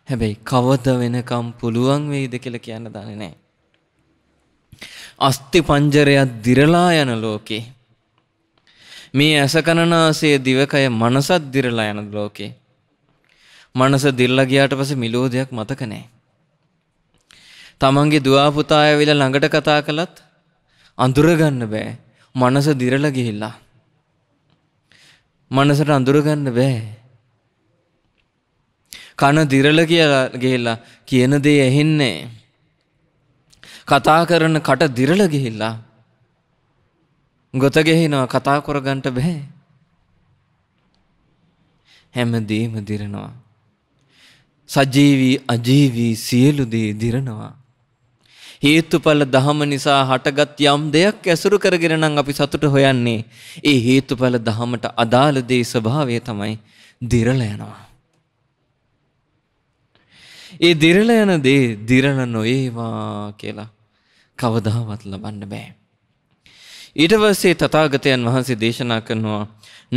හැබැයි කවද වෙනකම් පුළුවන් වෙයිද කියලා කියන්න දන්නේ නැහැ. අස්ති පංජරයක් දිරලා යන ලෝකේ, මේ අසකනනාසයේ දිවකය මනසත් දිරලා යන ලෝකේ, මනස දිරලා ගියාට පස්සේ මිලෝදයක් මතක නැහැ. තමන්ගේ දුව පුතා ඇවිල්ලා ළඟට කතා කළත් අඳුර ගන්න බෑ. මනස දිරලා ගිහිල්ලා මනසට අඳුර ගන්න බෑ. කන දිරලා ගිහිල්ලා කියන දේ ඇහෙන්නේ, කතා කරන කට දිරලා ගිහිල්ලා ගොත ගෙහිනවා, කතා කරගන්න බෑ. හැමදේම දිරනවා. සජීවී අජීවී සියලු දේ දිරනවා. හේතුඵල දහම නිසා හටගත් යම් දෙයක් ඇසුරු කරගෙන නම් අපි සතුට හොයන්නේ, ඒ හේතුඵල දහමට අදාළ දේ ස්වභාවය තමයි දිරල යනවා. ඒ දිරල යන දේ දිරන නොඒවා කියලා කවදාවත් ලබන්න බෑ. ඊට පස්සේ තථාගතයන් වහන්සේ දේශනා කරනවා,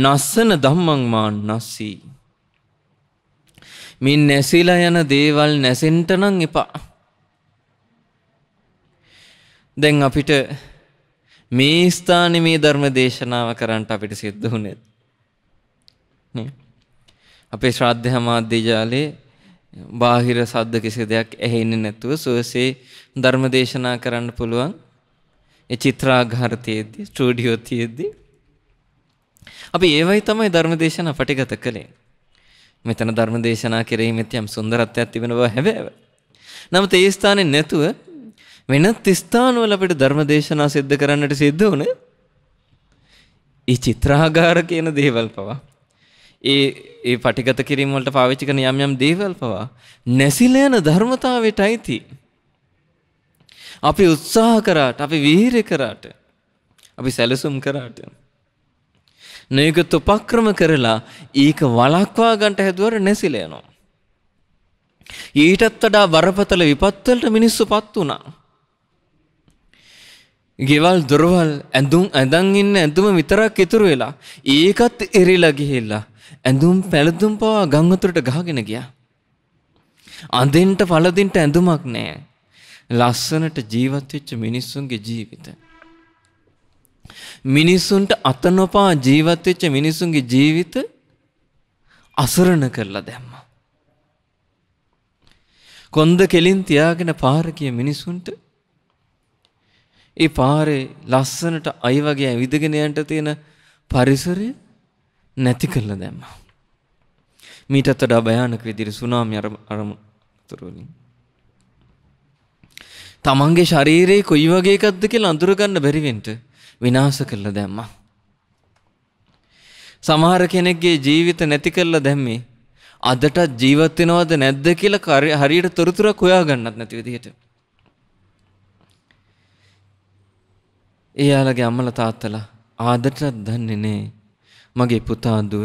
නස්සන ධම්මං මාන් නස්සී. මේ නැසිලා යන දේවල් නැසෙන්ට නම් එපා. දැන් අපිට මේ ස්ථානේ මේ ධර්ම දේශනාව කරන්න අපිට සිද්ධ වුණේ නේ. අපේ ශ්‍රාද්ධ මාධ්‍ය ජාලේ බාහිර සද්ද කිසි දෙයක් ඇහෙන්නේ නැතුව සෝසේ ධර්ම දේශනා කරන්න පුළුවන්. ඒ චිත්‍රාගාර තියෙද්දි, ස්ටුඩියෝ තියෙද්දි අපි ඒවයි තමයි ධර්ම දේශනා පටිගත කළේ. මෙතන ධර්ම දේශනා කිරීමෙත් යම් සුන්දරත්වයක් තිබෙන බව හැබැයි, නමුත් ඒ ස්ථානේ නැතුව වෙනත් ස්ථානවල අපිට ධර්ම දේශනා සිද්ධ කරන්නට සිද්ධ වුණේ ඒ චිත්‍රාගාර කියන දේවල් පවා, ඒ පටිගත කිරීම වලට පාවිච්චි කරන යම් යම් දේවල් පවා නැසිලා යන ධර්මතාවයටයි ති. අපි උත්සාහ කරාට, අපි වීරිය කරාට, අපි සැලසුම් කරාට, නේකත් උපක්‍රම කරලා ඒක වළක්වා ගන්නට හැදුවර නැසිලා යනවා. ඊටත් වඩා බරපතල විපත් වලට මිනිස්සුපත් වුණා. ගෙවල් දොරවල් ඇඳන් ඉන්න ඇඳුම විතරක් ඉතුරු වෙලා ඒකත් එරිලා ගිහිල්ලා ඇඳුම් පැළඳුම් පවා ගම් වතුරට ගහගෙන ගියා. අඳින්න පළඳින්න ඇඳුමක් නැහැ. ලස්සනට ජීවත් වෙච්ච මිනිස්සුන්ගේ ජීවිත, මිනිසුන්ට අත නොපා ජීවත් වෙච්ච මිනිස්සුන්ගේ ජීවිත අසරණ කරලා දැම්මා. කොන්ද කෙලින් තියාගෙන පාර ගිය මිනිසුන්ට ඒ පාරේ ලස්සනට අය වගේ ඇවිදගෙන යන්න තියෙන පරිසරය නැති කරලා දැම්මා. මීටත් වඩා භයානක විදිහට සුනාමි අරමුණු වලින් තමන්ගේ ශරීරේ කොයි වගේ එකක්ද කියලා අඳුර ගන්න බැරි වෙන්න විනාශ කරලා දැම්මා. සමහර කෙනෙක්ගේ ජීවිත නැති කරලා දැම්මේ අදටත් ජීවත් වෙනවද නැද්ද කියලා හරියට තොරතුරක් හොයාගන්නත් නැති විදිහට. එයාලගේ අම්මලා තාත්තලා ආදටත් දන්නේ නැහැ මගේ පුතා දුව,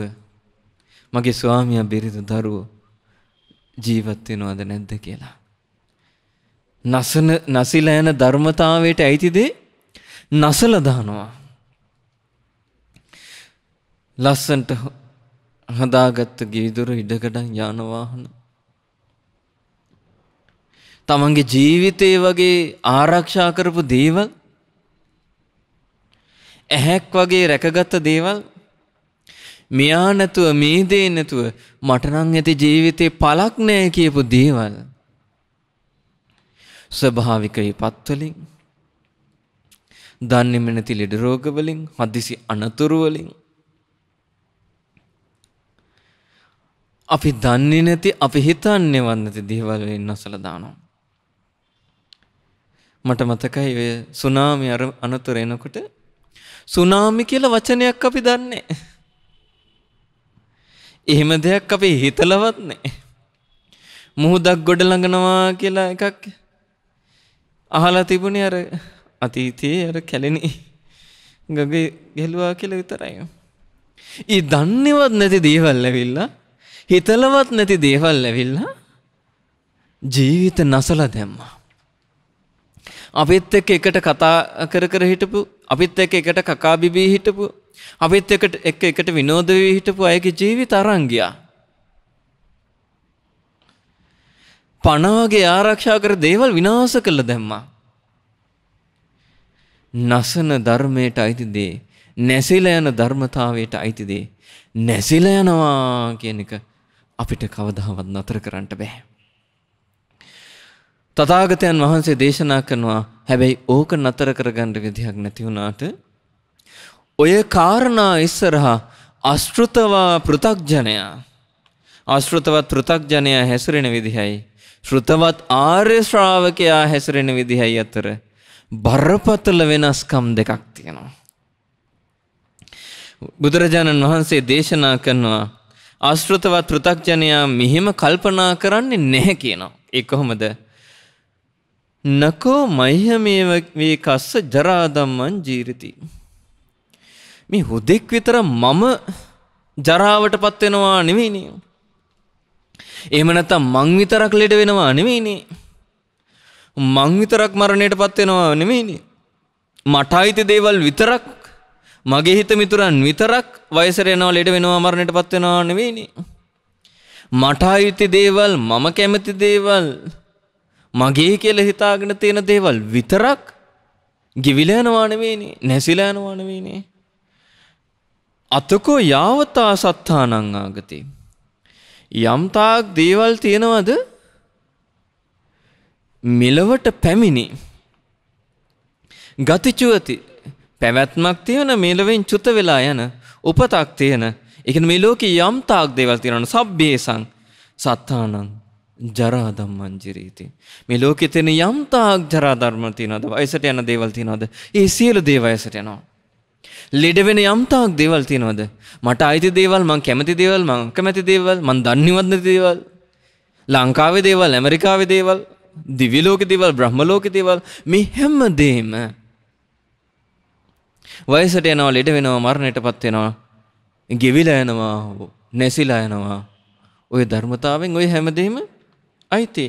මගේ ස්වාමියා බිරිඳ දරුවෝ ජීවත් වෙනවද නැද්ද කියලා. නසිලා යන ධර්මතාවයට ඇයිතිද නසලා දානවා. ලස්සන්ට හදාගත්ත ගෙදර, ඉඩකඩම්, යාන වාහන, තමන්ගේ ජීවිතේ වගේ ආරක්ෂා කරපු දේවල්, ඇහැක් වගේ රැකගත්ත දේවල් මෙයා නැතුව, මේ දේ නැතුව මට නම් ඇති ජීවිතේ පළක් නැහැ කියපු දේවල් ස්වභාවික විපත් වලින්, දන්නේම නැති ලෙඩ රෝග වලින්, හදිසි අනතුරු වලින්, අපි දන්නේ නැති, අපි හිතන්නේවත් නැති දේවල් වලින් නැසලා දානවා. මට මතකයි ඔය සුනාමි අනතුර එනකොට සුනාමි කියලා වචනයක් අපි දන්නේ නැහැ. එහෙම දෙයක් අපි හිතලවත් නැහැ. මුහුදක් ගොඩ ළඟනවා කියලා එකක් අහලා තිබුණේ අර අතීතයේ අර කැලණි ගඟේ ගැලුවා කියලා විතරයි. ඊ දන්නේවත් නැති දේවල් ඇවිල්ලා, හිතලවත් නැති දේවල් ඇවිල්ලා ජීවිත නසලා දැම්මා. අපිත් එක්ක එකට කතා කර හිටපු, අපිත් එක්ක එකට කකා බිබී හිටපු, අපිත් එකට විනෝද වී හිටපු අයගේ ජීවිත අරන් ගියා. පණ වගේ ආරක්ෂා කර දේවල් විනාශ කළ දැම්මා. නසන ධර්මයට අයිති දේ, නැසිලා යන ධර්මතාවයට අයිති දේ නැසිලා යනවා කියන එක අපිට කවදාවත් නතර කරන්න බෑ. තථාගතයන් වහන්සේ දේශනා කරනවා, හැබැයි ඕක නතර කරගන්න විදිහක් නැති වුණාට ඔය කාරණා ඉස්සරහා අශෘතවා පෘථග්ජනයා, අශෘතවත් පෘථග්ජනයා හැසිරෙන විදිහයි ශ්‍රුතවත් ආර්ය ශ්‍රාවකයා හැසිරෙන විදිහයි අතර බරපතල වෙනස්කම් දෙකක් තියෙනවා. බුදුරජාණන් වහන්සේ දේශනා කරනවා අශෘතවත් පෘථග්ජනයා මෙහෙම කල්පනා කරන්නේ නැහැ කියනවා. ඒ කොහොමද? නකෝ මය්‍යමේව වේ කස්ස ජරා ධම්මං ජීරිති. මේ හුදෙක් විතර මම ජරාවටපත් වෙනවා නෙවෙයිනේ. එහෙම නැත්නම් මං විතරක් ලෙඩ වෙනවා නෙවෙයිනේ. මං විතරක් මරණයටපත් වෙනවා නෙවෙයිනේ. මට අයිති දේවල් විතරක්, මගේ හිත මිතුරන් විතරක් වයසට යනවා, ලෙඩ වෙනවා, මරණයටපත් වෙනවා නෙවෙයිනේ. මට අයිති දේවල්, මම කැමති දේවල්, මගේ කියලා හිතාගෙන තියෙන දේවල් විතරක් ගිවිලා යනවා නෙවෙයිනේ, නැසිලා යනවා නෙවෙයිනේ. අතකෝ යාවතා සත්තානං ආගතේ. යම් තාක් දේවල් තියෙනවද මෙලවට පැමිණි ගතිචුවති, පැවැත්මක් තියෙන, මෙලවෙන් චුත වෙලා යන, උපතක් තියෙන, ඒ කියන්නේ මේ ලෝකේ යම් තාක් දේවල් තියෙනවනේ. සබ්බේසං සත්තානං ජරා ධම්මං ජිරීති. මේ ලෝකෙ තියෙන යම් තාක් ජරා ධර්ම තියනවාද, වයසට යන දේවල් තියනවාද, ඒ සියලු දේ වයසට යනවා. ලෙඩ වෙන යම් තාක් දේවල් තියනවාද, මට අයිති දේවල්, මං කැමති දේවල්, මං අකමැති දේවල්, මං දන්නේවත් නැති දේවල්, ලංකාවේ දේවල්, ඇමරිකාවේ දේවල්, දිව්‍ය ලෝකේ දේවල්, බ්‍රහ්ම ලෝකේ දේවල්, මේ හැම දෙෙම වයසට යනවා, ලෙඩ වෙනවා, මරණයටපත් වෙනවා, ගෙවිලා යනවා, නැසිලා යනවා. ওই ධර්මතාවෙන් ওই හැම දෙෙම අයිති.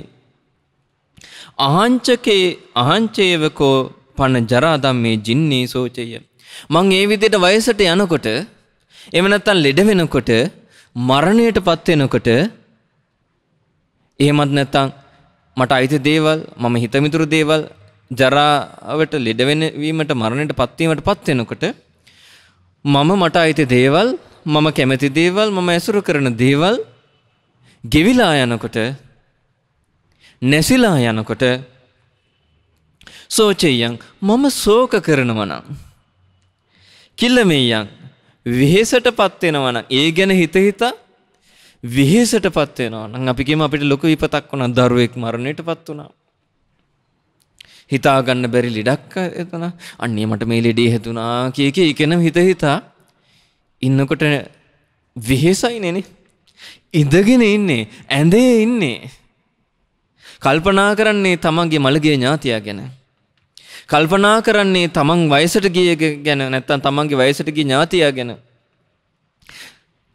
අහංචකේ අහංචේවකෝ පන ජරා ධම්මේ ජින්නේ සෝචය. මං ඒ විදිහට වයසට යනකොට, එහෙම නැත්නම් ලෙඩ වෙනකොට, මරණයටපත් වෙනකොට, එහෙමත් නැත්නම් මට අයිති දේවල්, මම හිතමිතුරු දේවල්, ජරාවට, ලෙඩ වෙනවීමට, මරණයටපත් වීමටපත් වෙනකොට, මම මට අයිති දේවල්, මම කැමති දේවල්, මම ඇසුරු කරන දේවල් ගෙවිලා යනකොට, නැසිලා යනකොට, සෝචයයන් මම සෝක කරනවා නම්, කිලමෙයයන් විහෙසටපත් වෙනවා නම්, ඒ ගැන හිත හිතා විහෙසටපත් වෙනවා නම්, අපි කියමු අපිට ලොකු විපතක් වුණා, දරුවෙක් මරණයටපත් වුණා, හිතා ගන්න බැරි ලෙඩක් එතන, අන්නේ මට මේ ලෙඩේ හැදුනා කිය කී කෙන හිත හිතා ඉන්නකොට විහෙසයිනේ නේ, ඉඳගෙන ඉන්නේ, ඇඳේ ඉන්නේ, කල්පනා කරන්නේ තමන්ගේ මළගේ ඥාතියා ගැන, කල්පනා කරන්නේ තමන් වයසට ගිය ගැන, නැත්නම් තමන්ගේ වයසට ගිය ඥාතියා ගැන,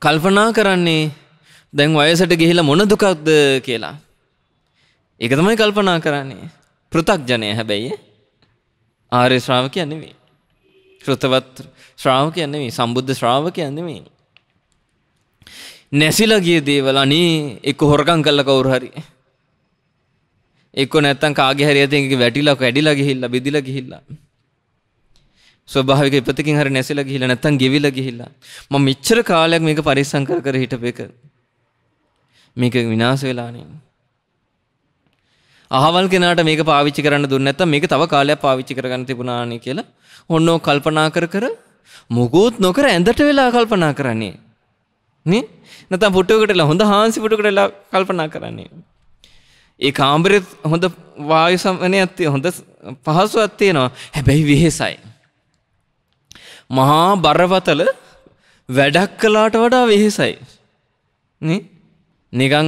කල්පනා කරන්නේ දැන් වයසට ගිහිලා මොන දුකක්ද කියලා. ඒක තමයි කල්පනා කරන්නේ පෘථග්ජනය. හැබැයි ආර්ය ශ්‍රාවකයා නෙවෙයි, ශ්‍රතවත් ශ්‍රාවකයා නෙවෙයි, සම්බුද්ධ ශ්‍රාවකයා නෙවෙයි. නැසිලා ගිය දේවල්, අනේ එක්ක හොරකම් කළා කවුරු හරි, එක්ක නැත්තම් කාගේ හරි අතින් වැටිලා කැඩිලා ගිහිල්ලා, බෙදිලා ගිහිල්ලා, ස්වභාවික ඉපතකින් හරි නැසිලා ගිහිල්ලා, නැත්තම් ගෙවිලා ගිහිල්ලා, මම මෙච්චර කාලයක් මේක පරිස්සම් කර කර හිටපේක, මේක විනාශ වෙලා නේ. අහවල් කෙනාට මේක පාවිච්චි කරන්න දුන්නේ නැත්තම් මේක තව කාලයක් පාවිච්චි කරගන්න තිබුණා නේ කියලා හොන්නෝ කල්පනා කර කර මොකොත් නොකර ඇඳට වෙලා කල්පනා කරන්නේ නේ. නැත්තම් පුටුවකටලා, හොඳ හාන්සි පුටුවකටලා කල්පනා කරන්නේ. ඒ කාමරෙත් හොඳ වායු සමනයක් තියෙන, හොඳ පහසුවක් තියෙනවා, හැබැයි වෙහෙසයි. මහා බරපතල වැඩක් කළාට වඩා වෙහෙසයි නේ. නිකන්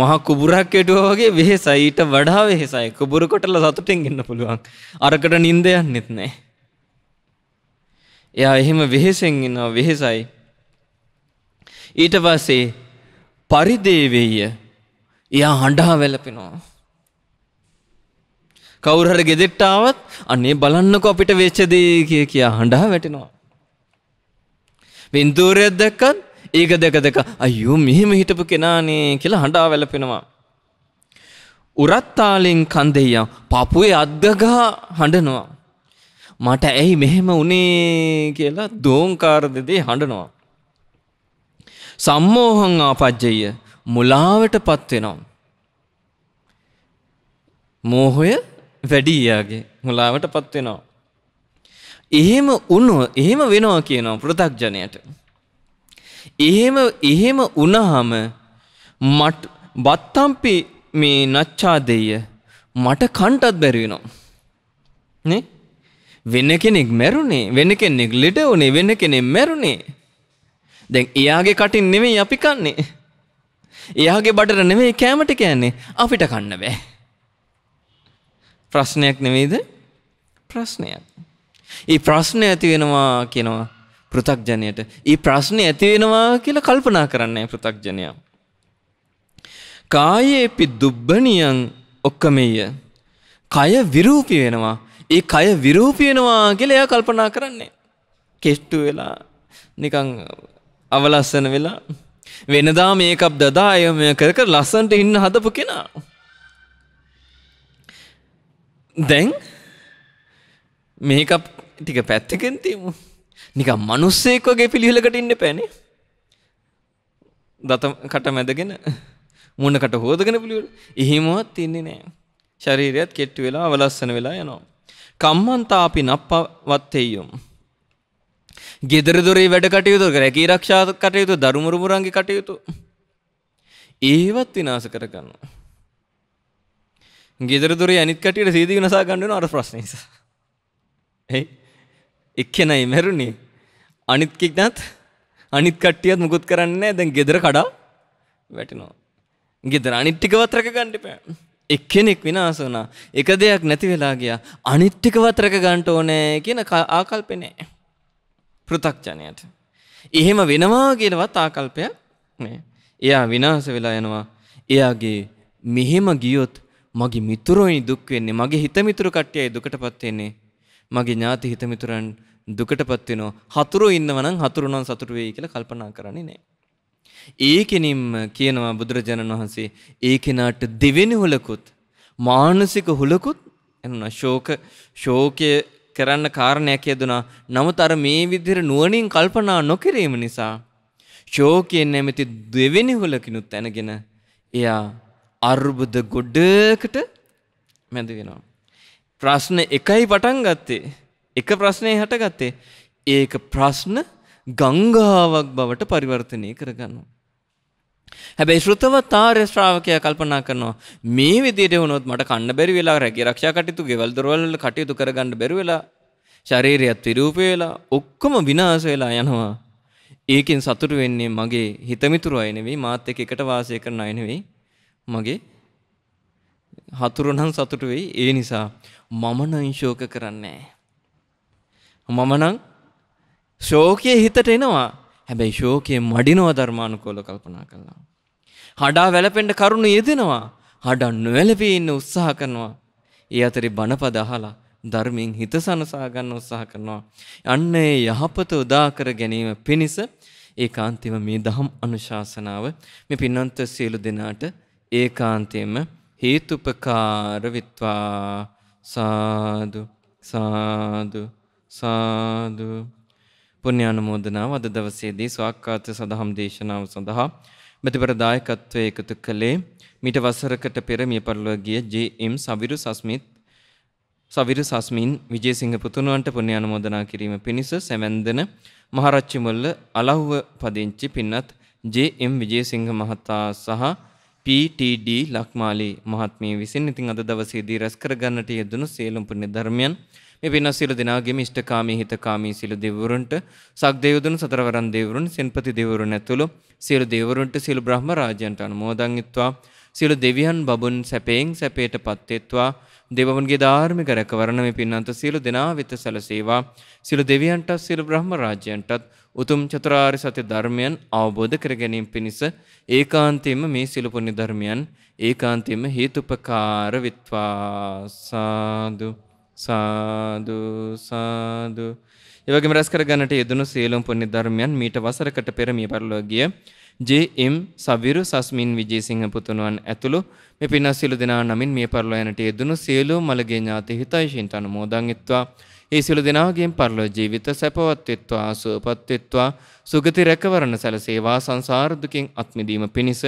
මහා කුබුරක් කෙටුවා වගේ වෙහෙසයි, ඊට වඩා වෙහෙසයි. කුබුර කොටලා සතුටින් ඉන්න පුළුවන්, අරකට නිින්ද යන්නෙත් නැහැ. එයා එහෙම වෙහෙසෙන් ඉන්නවා, වෙහෙසයි. ඊට පස්සේ පරිදේවේය, එයා හඬා වැළපෙනවා. කවුරු හරි ගෙදෙට්ට ආවත් අනේ බලන්නකෝ අපිට වෙච්ච දේ කියා හඬා වැටෙනවා. වින්දූරයක් දැක්කත් ඒක දෙක දෙක අයියෝ මෙහෙම හිටපු කෙනානේ කියලා හඬා වැළපෙනවා. උරත් තාලෙන් කන්දෙයියා පපුවේ අද්දගා හඬනවා. මට ඇයි මෙහෙම උනේ කියලා දෝංකාර දෙදේ හඬනවා. සම්මෝහං ආපජ්ජය මුලාවටපත් වෙනවා. මෝහය වැඩි යාගේ මුලාවටපත් වෙනවා. එහෙම වෙනවා කියනවා පෘථග්ජනයට. එහෙම වුණාම මට බත්තම්පි මේ නච්ඡාදෙය මට කන්ටත් බැරි වෙනවා. නේ? වෙන කෙනෙක් මැරුණේ, වෙන කෙනෙක් ලෙඩ වුණේ, වෙන කෙනෙක් මැරුණේ. දැන් එයාගේ කටින් නෙමෙයි අපි කන්නේ. එයාගේ බඩට නෙමෙයි කැමට කියන්නේ. අපිට කන්න බෑ. ප්‍රශ්නයක් නෙමෙයිද? ප්‍රශ්නයක්. ඒ ප්‍රශ්නේ ඇති වෙනවා කියනවා පෘථග්ජනයට. ඒ ප්‍රශ්නේ ඇති වෙනවා කියලා කල්පනා කරන්නේ පෘථග්ජනයා. කායේපි දුබ්බණියං ඔක්කමෙය. කය විරූපී වෙනවා. ඒ කය විරූපී වෙනවා කියලා එයා කල්පනා කරන්නේ. කෙස්ටු වෙලා නිකන් අවලස්සන වෙලා වෙනදා මේකප් දදා එම කර කර ලස්සන්ට ඉන්න හදපු කෙනා. දැන් මේකප් ටික පැත්තකින් තියමු. නිකන් මිනිස්සෙක් වගේ පිළිහෙලකට ඉන්න එපානේ. දත කට මැදගෙන මුණකට හොදගෙන පිළිවෙල. එහෙමවත් තින්නේ නෑ. ශරීරයත් කෙට්ටු වෙලා අවලස්සන වෙලා යනවා. කම්මන්තා අපි නප්පවත්තේයම්. ගෙදර දොරේ වැඩ කටයුතු, රැකී ආරක්ෂා කටයුතු, දරු මුරුමුරන්ගේ කටයුතු ඒවත් විනාශ කර ගන්නවා. ගෙදර දොරේ අනිත් කටියට සීදී විනාශා ගන්න වෙන අර ප්‍රශ්නේ නිසා. එයි එක්කෙනයි මැරුණේ. අනිත් කික්නත් අනිත් කට්ටියත් මුකුත් කරන්නේ නැහැ. දැන් ගෙදර කඩා වැටෙනවා. ගෙදර අනිත් ටිකවත් රැක ගන්න එපා. එක්කෙනෙක් විනාශ වුණා. එක දෙයක් නැති වෙලා ගියා. අනිත් ටිකවත් රැක ගන්න ඕනේ කියන ආකල්පේ නැහැ පෘථග්ජනයට. එහෙම වෙනවා කියලාවත් ආකල්පයක් නෑ. එයා විනාශ වෙලා යනවා. එයාගේ මෙහෙම ගියොත් මගේ මිතුරෝයි දුක් වෙන්නේ. මගේ හිතමිතුරු කට්ටියයි දුකටපත් වෙන්නේ. මගේ ඥාති හිතමිතුරන් දුකටපත් වෙනවා. හතුරු ඉන්නවා නම් හතුරු නම් සතුටු වෙයි කියලා කල්පනා කරන්නේ නෑ. ඒකෙනින්ම කියනවා බුදුරජාණන් වහන්සේ ඒ කෙනාට දෙවෙනි හුලකුත් මානසික හුලකුත් එනවා. ශෝකය කරන්න කාරණයක් යදුනා. නමුත් අර මේ විදිහට නුවණින් කල්පනා නොකිරීම නිසා ශෝකයෙන් නැමැති දෙවෙනි හුලකිනුත් එනගෙන එයා අර්බුද ගොඩකට මැද වෙනවා. ප්‍රශ්න එකයි පටන් ගත්තේ. එක ප්‍රශ්නේ හටගත්තේ. ඒක ප්‍රශ්න ගංගාවක් බවට පරිවර්තනය කරගන්නවා. හැබැයි ශ්‍රුතවත් ආර්ය ශ්‍රාවකයා කල්පනා කරනවා මේ විදිහට වුණොත් මට කන්න බැරි වෙලා, රැකී ආරක්ෂා කටයුතු, ගෙවල් දොරවල් වල කටයුතු කරගන්න බැරි වෙලා, ශරීරයත් විරූපී වෙලා ඔක්කොම විනාශ වෙලා යනවා. ඒකෙන් සතුටු වෙන්නේ මගේ හිතමිතුරු අය නෙවෙයි, මාත් එක්ක එකට වාසය කරන අය නෙවෙයි, මගේ හතුරු නම් සතුටු වෙයි. ඒ නිසා මම නම් ශෝක කරන්නේ නැහැ. මම නම් ශෝකයේ හිතට එනවා. හැබැයි ශෝකයේ මඩිනවා ධර්මානුකූලව කල්පනා කළා. හඩා වැළපෙන්න කරුණ යෙදෙනවා. හඩා නොවැළපී ඉන්න උත්සාහ කරනවා. ඒ අතරේ බණපද අහලා ධර්මයෙන් හිත සනසා ගන්න උත්සාහ කරනවා. අන්න ඒ යහපත උදා කර ගැනීම පිණිස ඒකාන්තයෙන්ම මේ දහම් අනුශාසනාව මේ පින්වන්ත සියලු දෙනාට ඒකාන්තයෙන්ම හේතුපකාර විත්වා. සාදු සාදු සාදු. පුණ්‍යානුමෝදනාව අද දවසේදී ස්වාක්ඛාත සදහම් දේශනාව සඳහා ප්‍රතිපදායකත්වයේ එකතු කළේ මීට වසරකට පෙර මිය පරලොව ගිය ජේ.එම්. සවිරු සස්මින් විජේසිංහ පුතුණුවන්ට පුණ්‍යානුමෝදනා කිරීම පිණිස සැවැන්දෙන මහරච්චිමුල්ල අලහුව පදිංචි පින්වත් ජේ.එම්. විජේසිංහ මහතා සහ පී.ටී.ඩී. ලක්මාලී මහත්මිය විසින් ඉතින් අද දවසේදී රැස් කරගන්නට යෙදුණු සියලුම පුණ්‍ය ධර්මයන් මේ පින්වත් සියලු දෙනාගේම ඉෂ්ඨකාමී හිතකාමී සියලු දෙවිවරුන්ට, සක්දේවදුන්, සතරවරන් දෙවිවරුන්, සෙන්පති දෙවිවරුන් ඇතුළු සියලු දෙවිවරුන්ට, සියලු බ්‍රහ්ම රාජයන්ට අනුමෝදන් ඉත්වා. සියලු දෙවියන් බබුන් සැපයෙන් සැපයට පත්වෙත්වා. देववनगे दार में करक वर्ण में पिन्ना तो सिलु दिना वित्त सल सेवा सिलु देवियंट सिलु ब्रह्म राज्यंट උතුම් චතුරාර්ය සත්‍ය ධර්මයන් අවබෝධ කර ගැනීම පිණිස ඒකාන්තයෙන්ම මේ සිළු පුණ්‍ය ධර්මයන් ඒකාන්තයෙන්ම හේතුපකාර විත්වා සාදු සාදු සාදු. ඒ වගේම රැස් කර ගන්නට යෙදුණු සියලුම පුණ්‍ය ධර්මයන් මීට වසරකට පෙර මිය පරලොව ගිය ජේ.එම්. සවිරු සස්මින් විජේසිංහ පුතුණුවන් ඇතුළු මේ පින්වත් සිළු දෙනා නමින් මිය පරලොව යන්නට යෙදුණු සියලුම මළගේ ඥාති හිතයිෂින්ට අනුමෝදන් එත්වා. ඒ සියලු දෙනාගේම පරලෝ ජීවිත සැපවත් වෙත්වා සුවපත් වෙත්වා සුගති රැකවරණ සැලසේවා සංසාර දුකින් අත් මිදීම පිණිස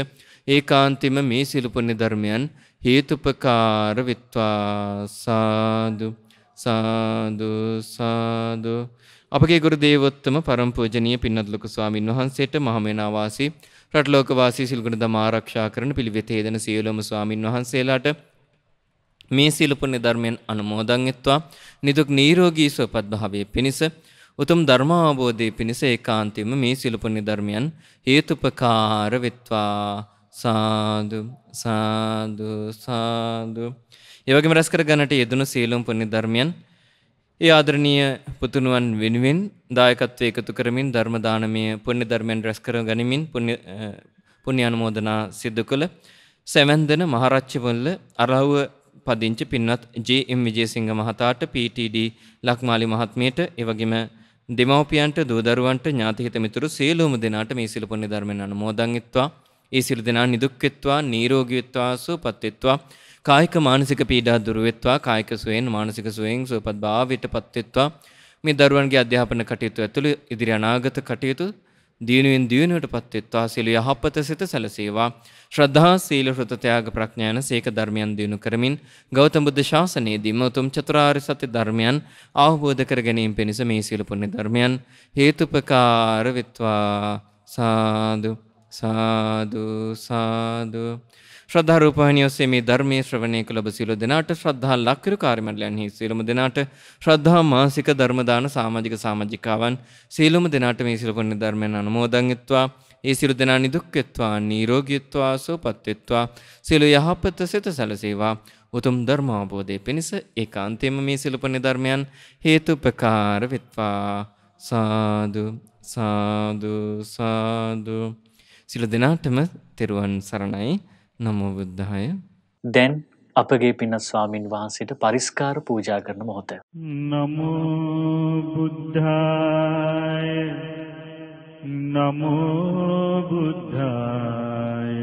ඒකාන්තෙම මේ සියලු පුණ්‍ය ධර්මයන් හේතුපකාර වෙත්වා සාදු සාදු සාදු. අපගේ ගුරු දේවෝත්තම පරම පූජනීය පින්වත් ලොකු ස්වාමින් වහන්සේට මහමෙනා වාසී රටලෝක වාසී සිල් ගුණ දම ආරක්ෂා කරන පිළිවෙතේ දෙන සියලුම ස්වාමින් වහන්සේලාට මේ සියලු පුණ්‍ය ධර්මයන් අනුමෝදන් වෙත්වා. නිදුක් නිරෝගී සුවපත් භාවයේ පිණිස උතුම් ධර්ම අවබෝධයේ පිණිස ඒකාන්තයෙන්ම මේ සියලු පුණ්‍ය ධර්මයන් හේතුපකාර වෙත්වා සාදු සාදු සාදු. ඒ වගේම රැස් කර ගන්නට යෙදුණු සියලුම පුණ්‍ය ධර්මයන් ඒ ආදරණීය පුතුණුවන් වෙනුවෙන් දායකත්වයේ එකතු කරමින් ධර්ම දානමය පුණ්‍ය ධර්මයන් රැස් කර ගනිමින් පුණ්‍ය අනුමෝදනා සිදු කළ සැවැන්දෙන මහරච්චිවල අරහුව පදිංචි පින්වත් ජේ.එම්. විජේසිංහ මහතාට PTD ලක්මාලි මහත්මියට එවැගේම දෙමව්පියන්ට දූ දරුවන්ට ඥාතිහිත මිතුරු සියලුම දෙනාට මේ සිළු පුණ්‍ය ධර්මයන් අනුමෝදන් වෙත්වා. ඒ සිළු දෙනා නිදුක් වෙත්වා නිරෝගී වෙත්වා සුවපත් වෙත්වා කායික මානසික පීඩා දුරු වෙත්වා කායික සුවයෙන් මානසික සුවයෙන් සුවපත් භාවයට පත් වෙත්වා. මේ දරුවන්ගේ අධ්‍යාපන කටයුතු ඇතුළු ඉදිරි අනාගත කටයුතු දිනුවෙන් දිනුවට පත් වෙත්වා. සියලු යහපත සිත සැලසේවා. ශ්‍රද්ධා සීල හෘත ත්‍යාග ප්‍රඥා යන සීක ධර්මයන් දිනු කරමින් ගෞතම බුදු ශාසනයේදීම උතුම් චතුරාර්ය සත්‍ය ධර්මයන් අවබෝධ කර ගැනීම පිණිස මේ සියලු පුණ්‍ය ධර්මයන් හේතුපකාර වෙත්වා සාදු සාදු සාදු. ශ්‍රද්ධා රූපවාහිනිය ඔස්සේ මේ ධර්මයේ ශ්‍රවණය කළ ඔබ සියලු දෙනාට ශ්‍රද්ධා ලක්‍රු කාර්යමණ්ඩලයන්හි සියලුම දෙනාට ශ්‍රද්ධා මාසික ධර්ම දාන සමාජික සමාජිකාවන් සියලුම දෙනාට මේ සියලු පුණ්‍ය ධර්මයන් අනුමෝදන් වෙත්වා. ඒ සියලු දෙනා නිදුක් වෙත්වා නිරෝගී වෙත්වා සුවපත් වෙත්වා සියලු යහපත සිත සැලසේවා. උතුම් ධර්ම අවබෝධයේ පිණිස ඒකාන්තයෙන්ම මේ සියලු පුණ්‍ය ධර්මයන් හේතුපකාර වෙත්වා සාදු සාදු සාදු. සියලු දෙනාටම තෙරුවන් සරණයි. නමෝ බුද්ධාය. දැන් අපගේ පින්වත් ස්වාමින් වහන්සේට පරිස්කාර පූජා කරන මොහොත. නමෝ බුද්ධාය නමෝ බුද්ධාය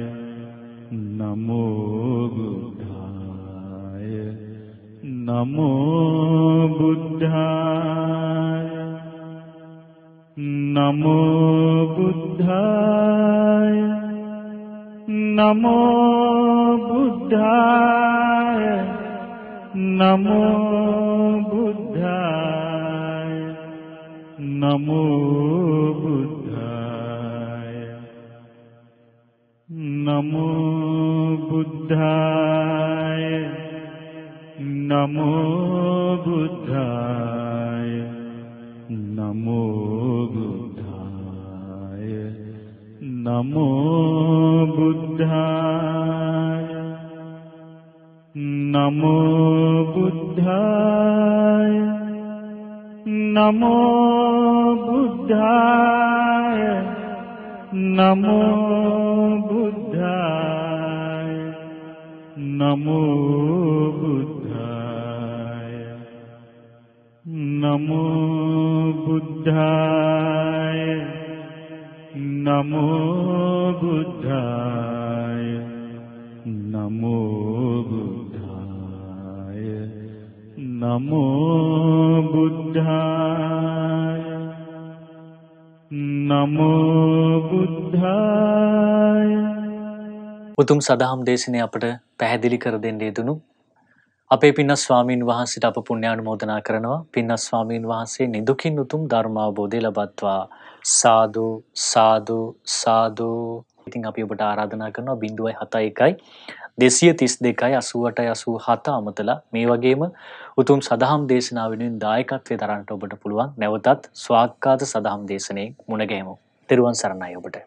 නමෝ බුද්ධාය නමෝ බුද්ධාය නමෝ බුද්ධාය नमो बुद्धाय नमो बुद्धाय नमो बुद्धाय नमो बुद्धाय नमो बुद्धाय नमो बुद्धाय नमो बुद्धाय नमो बुद्धाय नमो बुद्धाय नमो बुद्धाय नमो बुद्धाय नमो बुद्धाय नमो बुद्धाय नमो बुद्धाय नमो बुद्धाय नमो बुद्धाय. උතුම් සදහම් දේශනේ අපට පැහැදිලි කර දෙන්න යෙදුණු අපේ පින්වත් ස්වාමින් වහන්සේට අප පුණ්‍යානුමෝදනා කරනවා. පින්වත් ස්වාමින් වහන්සේ නිදුකින් උතුම් ධර්ම අවබෝධය ලබත්වා. සාදු සාදු සාදු. ඉතින් අපි ඔබට ආරාධනා කරනවා 071 232 88 87 අමතලා මේ වගේම උතුම් සදහම් දේශනාව වෙනුවෙන් දායකත්වයේ දරන්නට ඔබට පුළුවන්. නැවතත් ස්වාක්කාත සදහම් දේශනේ මුණ ගැහෙමු. තෙරුවන් සරණයි ඔබට.